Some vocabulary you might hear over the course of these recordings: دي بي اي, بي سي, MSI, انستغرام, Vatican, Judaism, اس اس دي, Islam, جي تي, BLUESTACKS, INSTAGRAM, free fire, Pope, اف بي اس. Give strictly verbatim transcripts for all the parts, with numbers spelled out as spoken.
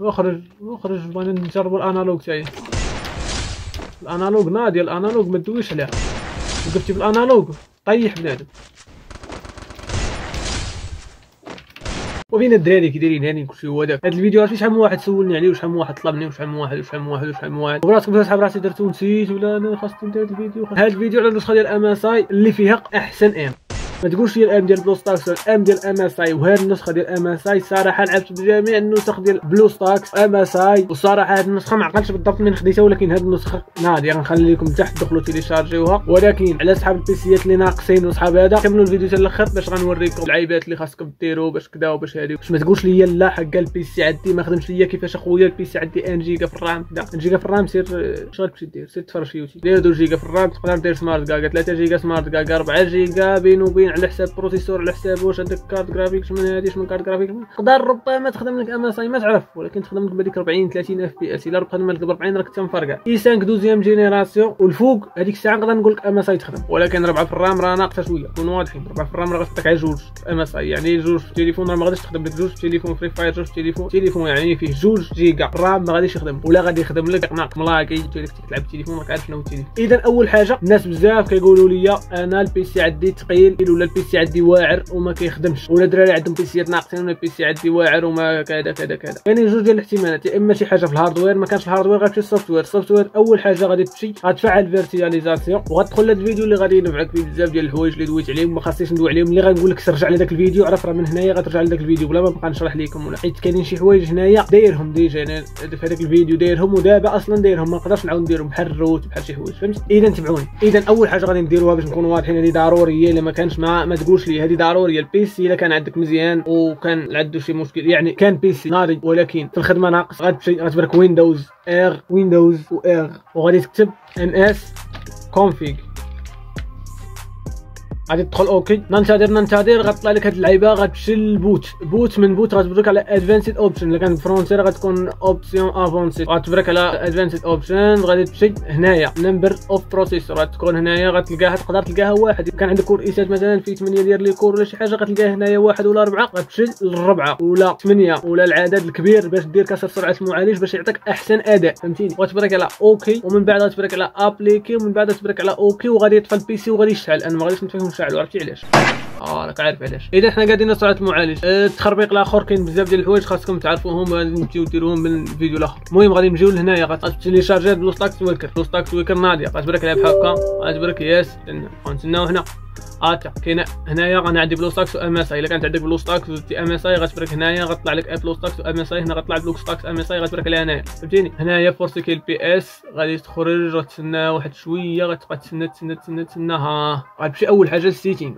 اخرج اخرج بغينا نجربو الانالوج تاعي. الانالوج ناضيه، الانالوج ما تدويش عليها. وقفتي بالانالوج طيح بنادم. وفين الدراري كي دايرين هاني كلشي هو هذاك. هاد الفيديو عرفتي شحال من واحد سولني عليه وشحال من واحد طلبني وشحال من واحد وشحال من واحد وشحال من واحد وبراتك بدا صحاب راسي درتو نسيت ولا انا خاصني ندير هاد الفيديو. هاد الفيديو على النسخه ديال ام اس اي اللي فيها احسن ام. ما تقولش لي الام ديال بلوستاكس ولا الام ديال ام اس اي، وهاد النسخه ديال ام اس اي صراحه لعبت بجميع النسخ ديال بلوستاكس ام اس اي، وصراحه هاد النسخه ما عقلتش بالضبط من خديتها، ولكن هاد النسخه ناضيه غنخلي لكم تحت دخلوا تيليشارجيوها. ولكن على صحاب البيسيات اللي ناقصين وصحاب هذا كملوا الفيديو حتى الاخر باش غنوريكم اللعيبات اللي خاصكم ديروا باش كدا وباش هادي. باش ما تقولش لي لا حق البيسي عندي ما خدمش ليا كيفاش اخويا البيسي عندي ان جيجا في الرام كدا. ان جيجا في الرام سير شغل باش دير سير تفرشيو دير دو جيجا في الرام تقدر دير سمارت كاكا ثلاثة جيجا سمارت كاكا أربعة جيجا بين وبين على حساب البروسيسور، على حساب واش عندك كارت جرافيكس من هاديش من كارت جرافيكس. تقدر ربما تخدم لك ام اس اي ما تعرف، ولكن تخدم لك بهذيك أربعين ثلاثين اف بي اس. الا ربحت لك أربعين راك تنفرقع اي خمسة دوزيام جينيراسيون والفوق. هذيك الساعه نقدر نقول لك ام اس اي تخدم، ولكن ربعه في الرام راه ناقصه شويه. كون واضحين، ربعه في الرام راه غتعطيك على جوج ام اس اي، يعني جوج في التليفون راه ما غاديش تخدم لك. جوج في التليفون فري فاير، جوج في التليفون تليفون يعني فيه جوج جيجا رام ما غاديش يخدم، ولا غادي يخدم لك ناقص ملاكي تلعب التليفون راك عارف شنو التليفون. اذا اول حاجه الناس بزاف كيقولوا لي انا البيسي عندي ثقيل ولا البيسي عندي واعر وما كيخدمش، ولا دراري عندهم بيسيات ناقصين ولا البيسي عندي واعر وما كذا كذا كذا. يعني جوج ديال الاحتمالات، يا اما شي حاجه في الهاردوير ما كانش الهاردوير غتمشي للسوفتوير. السوفتوير اول حاجه غادي تمشي غتفعل فيرتياليزاسيون وغتدخل لهاد الفيديو اللي غادي ينفعك فيه بزاف ديال الحوايج اللي دويت عليهم وما خاصنيش ندوي عليهم. اللي غنقول لك ترجع لذاك الفيديو عرف راه من هنايا غترجع لذاك الفيديو بلا ما نبقى نشرح لكم، ولا حيت كاينين شي حوايج هنايا دايرهم ديجا، يعني في هذاك الفيديو دايرهم ودابا اصلا دايرهم ما نقدرش نعاود نديرهم بحال الروت بحال شي حوايج، فهمت؟ اذا تبعوني. اذا اول حاجه غادي نديروها باش نكونوا واضحين هذه ضروريه، الا ما كانش ما ما تقولش لي هذه ضروريه. البيسي الا كان عندك مزيان وكان عنده شي مشكل، يعني كان بيسي ناضي ولكن في الخدمه ناقص، غتمشي غتبرك ويندوز ار ويندوز و ار وغادي تكتب ان اس كونفيغ، غادي تدخل اوكي. ننتظر ننتظر غتطلع لك هاد اللعيبه، غتمشي للبوت. بوت من بوت غتبرك على ادفانسد اوبشن، الا كان بالفرونسي غتكون اوبسيون افونسيد. غتبرك على ادفانسد اوبشن، غادي تمشي هنايا نمبر اوف بروسيسور غتكون هنايا غتلقاها، تقدر تلقاها واحد. كان عندك كورسات مثلا في ثمانية ديال لي كور ولا شي حاجه غتلقاها هنايا واحد ولا أربعة، غتمشي للربعه ولا ثمانية ولا العدد الكبير باش دير كسر سرعه المعالج باش يعطيك احسن اداء، فهمتيني؟ غتبرك على اوكي ومن بعد غتبرك على ابليكي ومن بعد غتبرك على اوكي وغادي يطفى البيسي وغادي يشتعل. انا ما غاديش نفهم شعلو، عرفتي علاش؟ اه راك عارف علاش. اذا حنا قاعدين سرعه المعالج التخربيق الاخر كاين بزاف ديال الحوايج خاصكم تعرفوهم، نمشيو ديروهم من الفيديو الاخر. المهم غادي نجيو لهنايا، غاتليشارجي بلوستاكس ويكر. بلوستاكس ويكر ناضيه غتبرك عليها بحال هكا، غتبرك ياس نتسناو هنا. اتا كاينه هنايا انا عندي بلوستاكس و ام اس اي. الا كانت عندك بلوستاكس و ام اس اي غتبرك هنايا غطلع لك بلوستاكس و ام اس اي، هنا غطلع بلوستاكس ام اس اي غتبرك عليها هنايا، فهمتيني؟ هنايا فورسي كي البي اس غادي تخرج، غتسنى واحد شويه غتبقى تسنى تسنى تسنى تسنى. ها غتمشي اول حاجه للسيتينغ.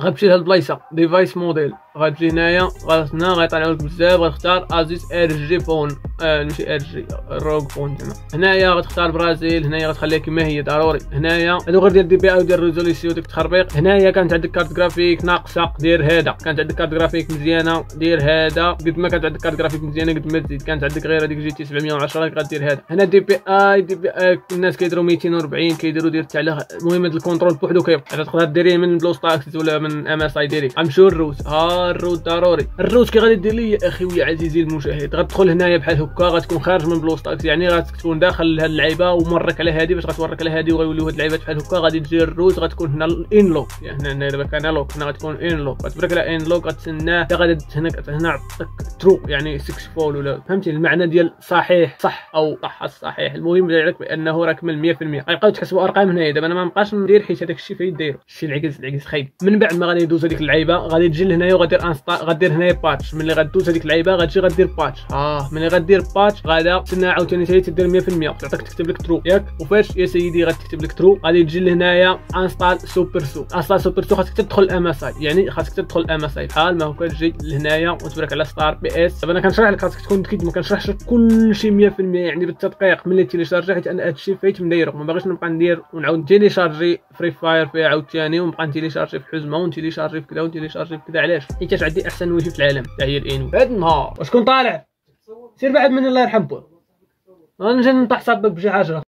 غتمشي لهاد البلايصه ديفايس موديل، غتجي هنايا غتسنى غيطلعو لك بزاف. غتختار ازيس ار جي فون، آه ماشي ار جي روغ فون زعما. هنايا غتختار برازيل، هنايا غتخليها كما هي ضروري. هنايا هادو غير ديال دي بي اي وديال ريزوليسيون ديك التخربيق. هنايا كانت عندك كارت جرافيك ناقصه دير هذا، كانت عندك كارت جرافيك مزيانه دير هذا. قد ما كانت عندك كارت جرافيك مزيانه قد ما تزيد، كانت عندك غير هذيك جي تي سبعمية وعشرة غدير هذا. هنا دي بي اي دي بي اي الناس كيديروا مئتين وأربعين كيديروا ديرت على. المهم هاد الكونترول بوحدو كيبقى تقدر ديريه من بلوستاكس ولا من ام اس اي ديريكت. غنمشيو للروت. ها الروت ضروري. الروت كي غادي دير لي يا اخي ويا عزيزي المشاهد، غتدخل هنايا بحال هكا غتكون خارج من بلوستاكس، يعني غتكون داخل هاد اللعيبه ومرك على هادي باش غتورك على هادي وغيوليو هاد اللعيبات بحال هكا. غادي تجي الروت غتكون هنا الان لوك، يعني هنا هنا دابا كان لوك، هنا غتكون ان لوك. غتبرك على ان لوك غتسناه حتى غادي هناك هنا عطاك ترو، يعني سكس فول ولا فهمتي المعنى ديال صحيح صح او صح الصحيح. المهم داير لك بانه راه كمل مية في المية. غيبقاو تحسبوا ارقام هنايا. دابا انا ما نبقاش ندير حيت هذاك الشيء فين دايرو شي العكس العكس خايب. من بعد ما غادي يدوز هذيك اللعيبه غادي تجي لهنايا وغادير انستا، غادير هنايا باتش. ملي غدوز هذيك اللعيبه غتجي غدير باتش. اه ملي غدير باتش غادا تسنى عاوتاني حتى دير مية في المية تعطيك تكتب لك ترو ياك. وفاش يا سيدي غتكتب لك ترو غادي تجي لهنايا انستال سوبر سو. انستال سوبر سو خاصك تدخل الام اس اي، يعني خاصك تدخل الام اس اي بحال ما هو كتجي لهنايا وتبرك على ستار بي اس. دابا انا كنشرح لك خاصك تكون متأكد، ما كنشرحش لك كلشي مية في المية يعني بالتدقيق ملي تيليشارجي، حيت انا هادشي فايت مدايرو. ما باغيش نبقى ندير ونعاود تيليشارجي فري فاير فيها عاوتاني ونبقى نتيليشارجي في حزمه ونتيليشارجي في كذا ونتيليشارجي في كذا. علاش؟ حيت عندي احسن ويجي في العالم تاع هي الانو. هاد النهار وشكون طالع سير بعد مني الله يرحمه، غنجي نطيح صابك بشي حاجه.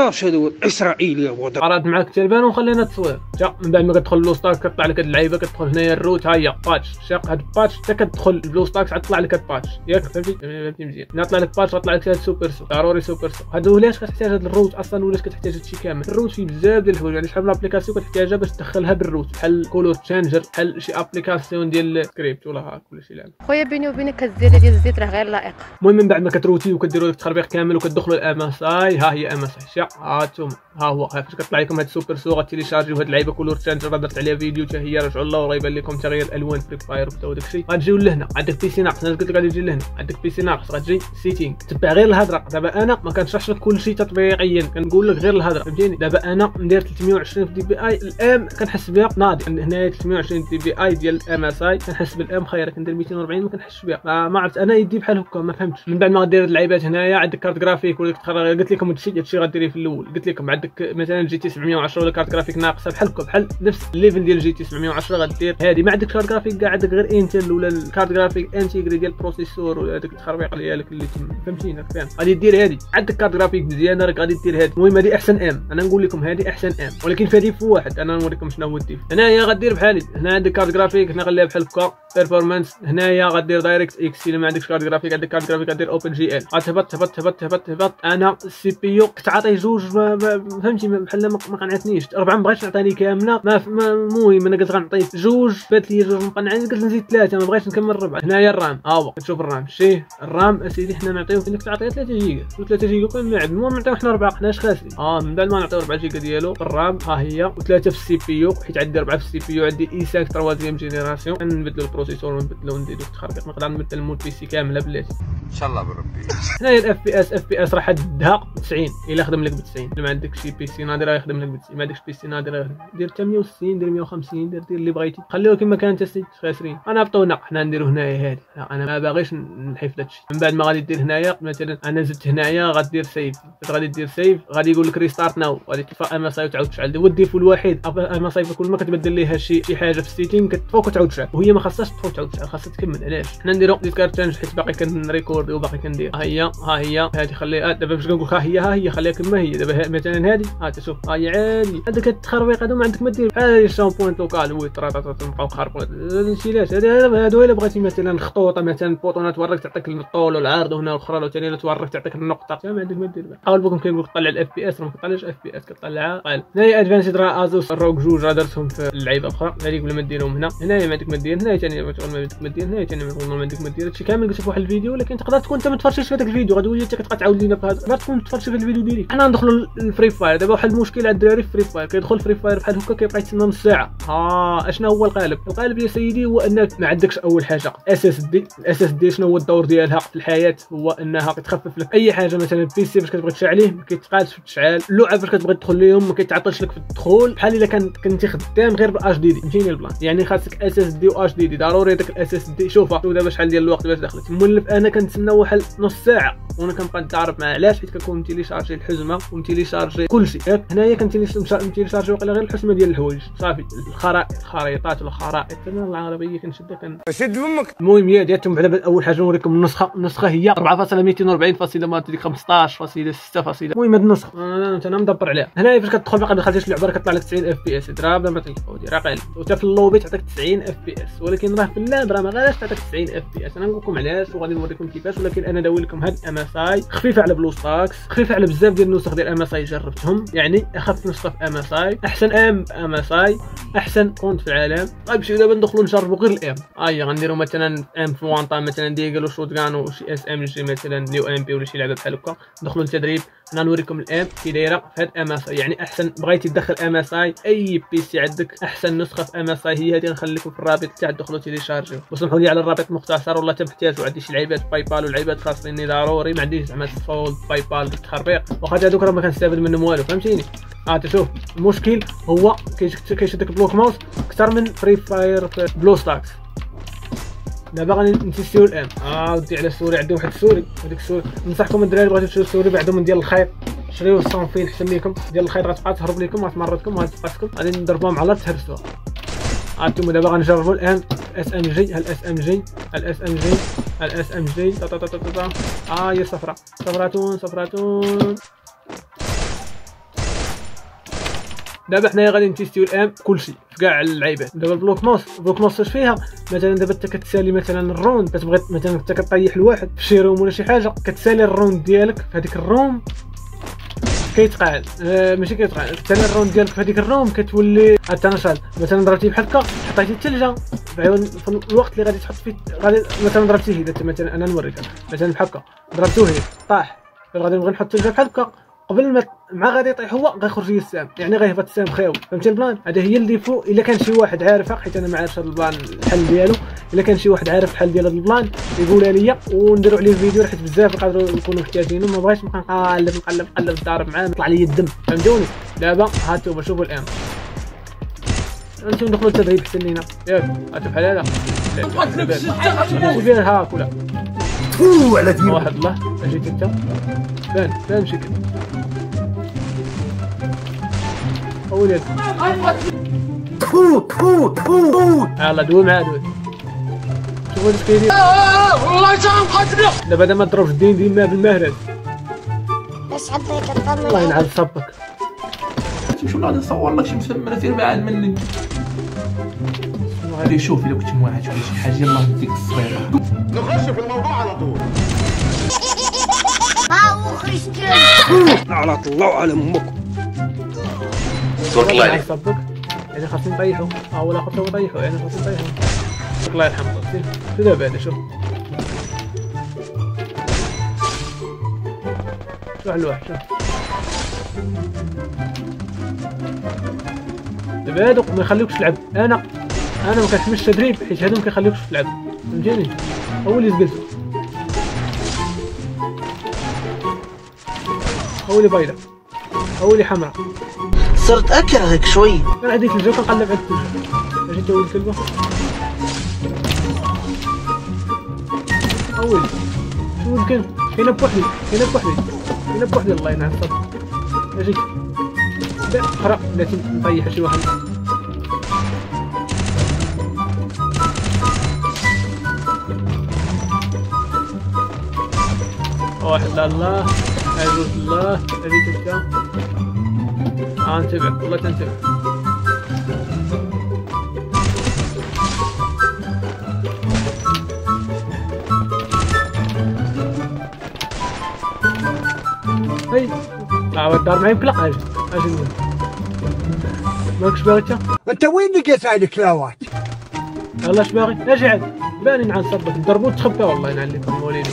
ثمنطاش هذول اسرائيليه وضع عرض معاك التليفون وخلينا تصوير شا. من بعد ما كتدخل للبلوستاكس كتطلع لك هاد اللعيبه، كتدخل هنايا الروت ها هي باتش شاق هاد الباتش حتى كتدخل البلوستاكس عاد طلع لك هاد الباتش ياك فهمتي فهمتي مزيان. ملي طلع لك باتش غطلع لك هاد سوبر سو ضروري سوبر سو. هادو علاش كتحتاج هاد الروت اصلا، ولاش كتحتاج هادشي كامل؟ الروت فيه بزاف ديال الحوايج، يعني شحال من ابليكاسيون كتحتاجها باش تدخلها بالروت، بحال كولور تشينجر، بحال شي ابليكاسيون ديال سكريبت ولا هاك ولا شي لعبه. خويا بيني وبينك الزياده ديال الزيت راه غير لائقه. المهم من بعد ما كتروتي وكديروا لك التخربيق كامل وكتدخلوا الام اس اي ها هي ام اس اي شا هانتوم ها هو فاش كطلع لكم هاد سوبر سو غتيليشارجيو هاد اللعيبه كولور تشينجر، درت عليها فيديو حتى هي رجعوا الله وراه يبان لكم تغيير الالوان في فاير وبتاو داكشي. غتجيو لهنا عندك بيسي ناقص، انا قلت لك غادي تجي لهنا عندك بيسي ناقص غتجي سيتينغ. تبع غير الهضره دابا، انا ما كنشرحش لك كلشي تطبيقيا، كنقول لك غير الهضره فهمتيني. دابا انا ندير ثلاثمية وعشرين في دي بي اي الام كنحس بها ناضي، هنايا ثلاثمية وعشرين دي بي اي ديال الام اس اي كنحس بالام خير، كندير مئتين وأربعين ما كنحسش بها ما عرفت انا يدي بحال هكا ما فهمتش. من بعد ما غدير هاد اللعيبات هنايا عندك كارت جرافيك ولا تقرا قلت لكم هادشي هادشي غديري في الاول، قلت لكم عندك مثلا جي تي سبعمية وعشرة ولا كارت جرافيك ناقصه بحال هكا بحال نفس الليفل ديال جي تي سبعمية وعشرة غدير هادي. ما عندك كارت جرافيك كاع، عندك غير انتل ولا الكارت جرافيك انتيغري ديال البروسيسور ولا هذاك التخربيق ديالك اللي تم فهمتيني فاهم. غادي دير هادي عندك كارت جرافيك مزيانه راك غادي دير هادي. المهم هادي احسن ام، انا نقول لكم هادي احسن ام، ولكن فهادي في واحد انا نوريكم شنو هو الديف. هنايا غدير بحالي، هنا عندك كارت جرافيك هنا غنلعب بحال هكا بيرفورمانس، هنايا غدير دايركت اكس. الا ما عندكش كارت جرافيك عندك كارت جرافيك غدير اوبن جي ال، غتهبط تهبط تهبط تهبط تهبط. انا السي بي يو كتعطي جوج فهمتي بحال ما قنعتنيش، ربعه ما بغاتش تعطيني كامله. المهم انا قلت غنعطيه جوج، فات لي جوج ما قنعتنيش قلت نزيد ثلاثه ما بغيتش نكمل ربعه. هنايا الرام ها هو كتشوف الرام شي الرام اسيدي حنا نعطيوه انك تعطيه ثلاثة جيجا و3 جيجا كامل ما عندنا، المهم نعطيو حنا ربعه حناش خاسرين. اه من بعد ما نعطيو أربعة جيجا ديالو الرام ها هي وثلاثه في السي بي يو، حيت عندي ربعه في السي بي يو عندي اي خمسة ثلاثة جينيراسيون. نبدلو البروسيسور ونبدلو نديرو التخربيق، نقدر نبدل المود بي سي كامله بلاتي ان شاء الله بربي. هنايا الاف بي اس اف بي اس راه حدها تسعين الا خدم لك ب تسعين. ما عندك شي بي سي نادر يخدم لك ب تسعين، ما عندكش بي سي نادر دير ثمانية وستين دير مية وخمسين دير دير اللي بغيتي خليوه كما كان انت سيد خاسرين. انا عطونا حنا نديرو هنايا هادي، انا ما باغيش نحيف هادشي. من بعد ما غادي دير هنايا مثلا انا زدت هنايا غدير سيف، غادي دير سيف غادي يقول لك ريستارت ناو، غادي تطفى ام اس اي وتعاود تشعل. هو الديفو الوحيد ام اس اي كل ما كتبدل ليها شي شي حاجه في السيتينغ كتطفى وتعاود تشعل، وهي ما خاصهاش تطفى وتعاود تشعل خاصها تكمل. علاش حنا نديرو ديسكارت تشانج حيت باقي كنريكوردي وباقي كندير. ها هي ها هي هادي خليها دابا باش كنقول ها هي ها هي خليها كما هي. دابا مثلا هادي ها تشوف ها هي عادي، هذاك التخربيق هذا ما عندك ما دير بحال الشامبوين لوكال وي طراطا تنبقاو خاربوا هادشي. لاش هادو الا بغيتي مثلا خطوطه مثلا بوطونه تورك تعطيك الطول والعرض وهنا الاخرى لو ثاني تورك تعطيك النقطه ما عندك ما دير بها. حاول بكم كنقول طلع الاف بي اس راه ما كطلعش اف بي اس كطلعها قال. هنايا ادفانسد راه ازوس روك جوج راه درتهم في اللعيبه اخرى هذيك قبل ما ديرهم هنا. هنايا ما عندك ما دير، هنايا ثاني ما عندك ما دير، هنايا ثاني ما عندك ما دير. هادشي كامل قلت لك واحد الفيديو، ولكن تقدر تكون انت ما تفرشيش في هذاك الفيديو غادي وجهتك كتعاود لينا بهذا، ما تكون تفرشي في الفيديو ديريكت. حنا ندخلوا الفري فاير دابا، واحد المشكل عند الدراري في الفري فاير كيدخل فري فاير بحال هكا كيبقى يتسنى نص ساعه. اه اشنا هو القالب؟ القالب يا سيدي هو انك ما عندكش اول حاجه اس اس دي. الاس اس دي شنو هو الدور ديالها في الحياه؟ هو انها كتخفف لك اي حاجه، مثلا البيسي فاش كتبغي تشعليه ما كيتقالش في التشعال، اللعب فاش كتبغي تدخل ليهم ما كيتعطلش لك في الدخول، بحال الا كان كنتي خدام غير بالاش دي دي فهمتيني البلان. يعني خاصك اس اس دي واش دي دي ضروري. داك الاس اس دي شوفها دابا شحال ديال الوقت باش دخلت المولف، انا كنتسنى واحد نص ساعه وانا كنبقى نتعارف معاه. علاش؟ حيت كنكون تيليشارجي الحزمه ومتيليشارجي كلشي. هنايا كنتيليشارجي واقيلا غير الحزمه ديال الحوايج صافي، الخرائط الخريطات والخرائط انا العربيه كنشدها كن شد فمك. المهم هي ديالتهم بعدا اول حاجه نوريكم النسخه. النسخه هي أربعة فاصلة مئتين وأربعين فاصلة خمسطاش فاصلة ستة. المهم هاد النسخه انا انا مدبر عليها. هنايا فاش كتدخل باقي ما دخلتيش اللعبه راه كطلع لك تسعين اف بي اس، ضرب ما تيفوتي راه قال، وتا في اللوبي تعطيك تسعين اف بي اس، ولكن راه في اللعب راه ما غالاش تعطيك تسعين اف بي اس. انا نقول لكم علاش وغادي نوريكم كيفاش، ولكن انا داوي لكم هاد ام اس اي خفيفه على بلوستاكس، خفيفه على بزاف ديال النسخ ديال ام اس اي جربتهم. يعني اخف نسخه في ام اس اي، احسن ام ام اس اي، احسن كونت في العالم. غنمشيو دابا ندخلو نجربو غير الام اي. غنديرو مثلا ام فوانطا مثلا ديغل وشوتغان وشي اس ام جي مثلا نيو ام بي ولا شي لعبه بحال هكا. ندخلو للتدريب انا نوريكم الام كي دايره في هاد ام اس اي. يعني احسن بغيتي تدخل ام اس اي اي بي سي عندك احسن نسخه في ام اس اي هي هادي. نخلي لكم في الرابط تاع دخلو تيليشارجيو، وسمحوا لي على الرابط مختصر والله تحتاجوا. عندي شي لعيبات باي بال ولعيبات خاصني ضروري، ما عنديش زعما فولد باي بال تخربيق واخا هادوك راه ما كنستافد منهم والو فهمتيني. اه تشوف المشكل هو كيشدك بلوك ماوس اكثر من فري فاير في بلوستاكس. دابا غادي نتيستيو الان. اه ودي على السوري، عندي واحد السوري هذيك السوري ننصحكم الدراري بغيتو تشريو السوري بعدو من ديال الخيط، شريو الصنفين حسن ليكم. ديال الخيط غتبقى تهرب ليكم غتمرضكم وغتفقسكم. غادي نضربوها مع الله تهرسوها. ها انتم دابا غنجربو الان اس ام جي، الاس ام جي الاس ام جي الاس ام جي تا تا تا تا. اه هي صفرا صفراتون صفراتون دابا حنايا غادي نتيستيو الان كلشي في كاع اللعيبات. دابا البلوك ماوس البلوك ماوس اش فيها مثلا؟ دابا انت كتسالي مثلا الروند، كتبغي مثلا انت كطيح لواحد في شي روم ولا شي حاجه، كتسالي الروند ديالك في هذيك الروم كيتقعد آه ماشي كيتقعد، تسالي الروند ديالك في هذيك الروم كتولي اتنشال. مثلا ضربتي بحال هكا حطيتي الثلجه بعيون في الوقت اللي غادي تحط فيه، غادي مثلا ضربتي هيدا، مثلا انا نوريك مثلا بحال هكا ضربتو هيدا طاح، غادي نبغي نحط الثلجه بحال هكا قبل ما مع غادي يطيح هو غيخرج لي السام، يعني غيهبط السام خاوي. فهمتي البلان؟ هذا هي الديفو. الا كان شي واحد عارفها، حيت انا ما عارفش هذا البلان الحل ديالو، الا كان شي واحد عارف الحل ديال هذا البلان يقولها لي ونديروا عليه فيديو، حيت بزاف يقدروا يكونوا محتاجينه. ما بغيتش نبقى نقلب نقلب نقلب ضارب معاه يطلع لي الدم. فهمتوني؟ دابا هانتوما شوفوا الان، انتم ندخلوا التدريب حسن لينا ياك. هانتوما بحال هذا نقول فيها هاك ولا فو على ديما واحد الله. اجيت انت بان بان شكل اولاد فو فو فو. يلاه دوي معاه دوي. شوفوا هاد السكيدير والله تا غنقتلو. دابا هذا ما ضربش الدين ديما بالمهرج. اش عبيك الضمير؟ الله ينعل صبك. شوف غادي نصور لك شي مسمى تربعال مني. غادي شوف الا كنت موعد ولا شي حاجه، يلاه نديك الصويره نخش في الموضوع على طول. ها هو خرجت على الله وعلى امك. صوت الله عليك صبك، يعني خاصني نطيحو. ها هو لا خاصو يطيحو، يعني خاصو يطيحو. الله يرحمه. شوف دابا هذا، شوف شوف الواحد، شوف دابا هادوك ما يخليوكش تلعب. انا انا ما كنحملش التدريب حيت هادو ما كيخليوكش تلعب. فهمتيني؟ هو اللي زقلتو، هو اللي بايضه، هو اللي حمراء. صرت اكرهك شويه. انا هذيك الجو كنقلب على التلفزيون باش ندوي الكلبه. اول شو الكلب هنا بوحدي، هنا بوحدي، هنا بوحدي. الله ينعس صدق. اجيك لا اقرا لا تطيح شي واحد. واحد الله عزوز الله. هذيك الشام غنتبع والله تنتبع. هاي عاود دار معايا مقلق. اجي اجي نقول ماكش باغي انت انت وين لقيت هاي الكلاوات؟ يلاه اش باغي؟ اجي عاد باني نعصبك نضربو وتخبى. والله ينعليكم وليدي.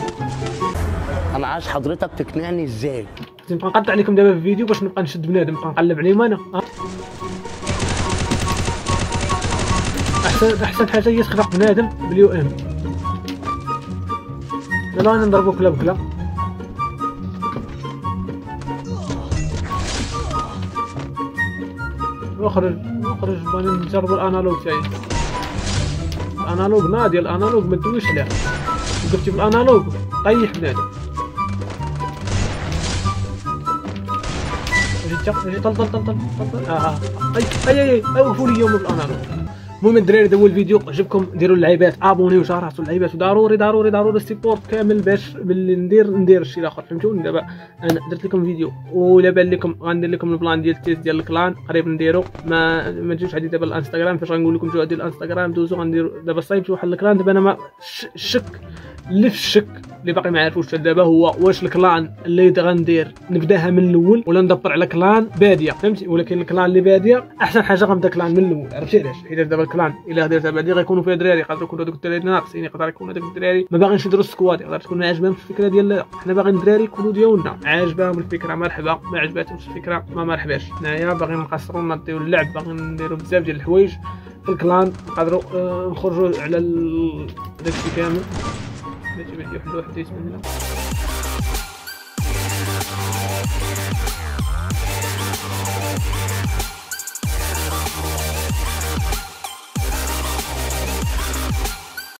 انا عايز حضرتك تقنعني ازاي؟ نبقى نقطع عليكم دابا في الفيديو باش نبقى نشد بنادم نبقى نقلب عليهم انا. احسن احسن حاجه هي تخلق بنادم باليو ام. يلا انا نضربو كلا بكلا. نخرج نخرج بانا نجربو الانالوج تاعي. الانالوج ناضي، الانالوج ما تدويش عليه. وقفتي بالانالوج طيح بنادم. طل طل طل طل طل اه اي اي اي اوقفوا لي اليوم بالانالوج. المهم الدراري هذا هو الفيديو. عجبكم ديروا اللايبات، ابونيو وشارحتوا اللايبات، وضروري ضروري ضروري السيبورت كامل باش ملي ندير ندير الشيء الاخر. فهمتوني؟ دابا انا درت لكم فيديو ولا بان لكم غندير لكم البلان ديال التيست ديال الكلان قريب نديرو. ما ما تجيوش عندي دابا الانستغرام فاش غنقول لكم جوا ديال الانستغرام دوزو غنديروا. دابا صايبت واحد الكلان. دابا انا الشك اللي في الشك اللي باقي ما عارفوش دابا هو واش الكلان اللي غندير نبداها من الاول ولا ندبر على كلان باديه. فهمتي؟ ولكن الكلان اللي باديه احسن حاجه غنبدا كلان من الاول. عرفتي علاش؟ حيت دابا الكلان الا درتها بعدا غيكونوا فيها دراري، يقدروا يكونوا هذوك الدراري ناقصين، يقدر يكونوا هذوك الدراري ما باغينش يديروا السكواد، يقدر تكون ما عاجبهمش الفكره ديال حنا باغيين الدراري يكونوا ديالنا. عاجبهم الفكره مرحبا، ما عجباتهمش الفكره ما مرحباش. حنايا باغيين نقصروا نطيو اللعب، باغيين نديروا بزاف ديال الحوايج في الكلان نقدروا آه نخرجوا على داكشي كامل. نجيب واحد واحد ديت من هنا.